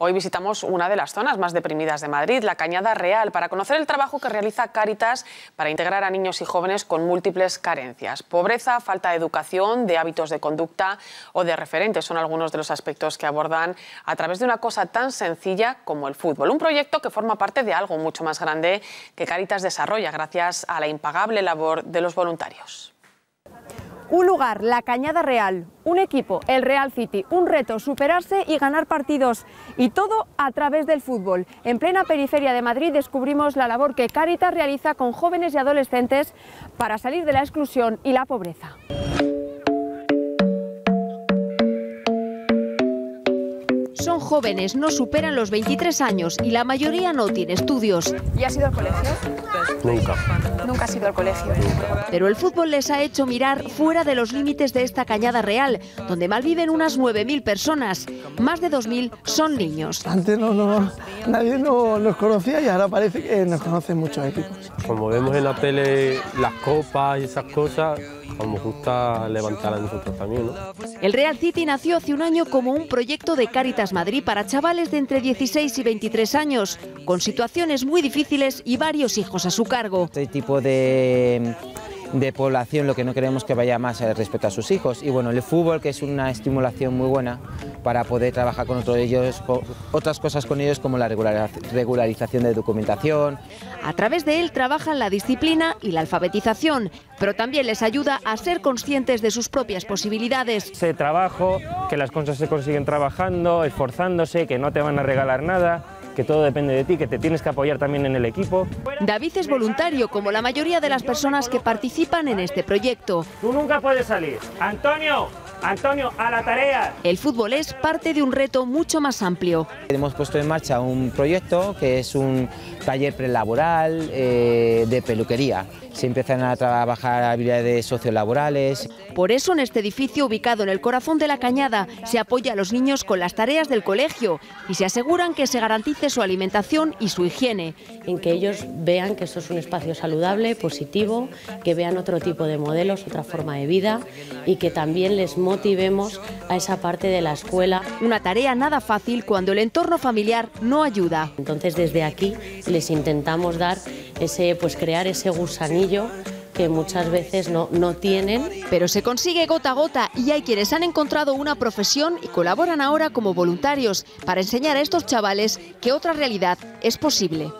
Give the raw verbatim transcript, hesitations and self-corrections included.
Hoy visitamos una de las zonas más deprimidas de Madrid, la Cañada Real, para conocer el trabajo que realiza Cáritas para integrar a niños y jóvenes con múltiples carencias. Pobreza, falta de educación, de hábitos de conducta o de referentes son algunos de los aspectos que abordan a través de una cosa tan sencilla como el fútbol. Un proyecto que forma parte de algo mucho más grande que Cáritas desarrolla gracias a la impagable labor de los voluntarios. Un lugar, la Cañada Real, un equipo, el Real City, un reto, superarse y ganar partidos. Y todo a través del fútbol. En plena periferia de Madrid descubrimos la labor que Cáritas realiza con jóvenes y adolescentes para salir de la exclusión y la pobreza. Son jóvenes, no superan los veintitrés años y la mayoría no tiene estudios. ¿Y has ido al colegio? Nunca. Nunca has ido al colegio. Pero el fútbol les ha hecho mirar fuera de los límites de esta Cañada Real, donde malviven unas nueve mil personas. Más de dos mil son niños. Antes no, no, nadie no, nos conocía y ahora parece que nos conocen muchos equipos. Como vemos en la tele las copas y esas cosas, nos gusta levantar a nosotros también, ¿no? El Real City nació hace un año como un proyecto de Cáritas Madrid para chavales de entre dieciséis y veintitrés años, con situaciones muy difíciles y varios hijos a su cargo. Este tipo de, de población lo que no queremos que vaya más respecto a sus hijos. Y bueno, el fútbol, que es una estimulación muy buena para poder trabajar con otros ellos, otras cosas con ellos, como la regularización de documentación. A través de él trabajan la disciplina y la alfabetización, pero también les ayuda a ser conscientes de sus propias posibilidades. Ese trabajo, que las cosas se consiguen trabajando, esforzándose, que no te van a regalar nada, que todo depende de ti, que te tienes que apoyar también en el equipo. David es voluntario, como la mayoría de las personas que participan en este proyecto. Tú nunca puedes salir. ¡Antonio! Antonio, a la tarea. El fútbol es parte de un reto mucho más amplio. Hemos puesto en marcha un proyecto que es un taller prelaboral eh, de peluquería. Se empiezan a trabajar habilidades sociolaborales. Por eso en este edificio ubicado en el corazón de la Cañada se apoya a los niños con las tareas del colegio y se aseguran que se garantice su alimentación y su higiene. En que ellos vean que esto es un espacio saludable, positivo, que vean otro tipo de modelos, otra forma de vida y que también les motivemos a esa parte de la escuela. Una tarea nada fácil cuando el entorno familiar no ayuda. Entonces desde aquí les intentamos dar ese, pues crear ese gusanillo que muchas veces no, no tienen. Pero se consigue gota a gota y hay quienes han encontrado una profesión y colaboran ahora como voluntarios para enseñar a estos chavales que otra realidad es posible.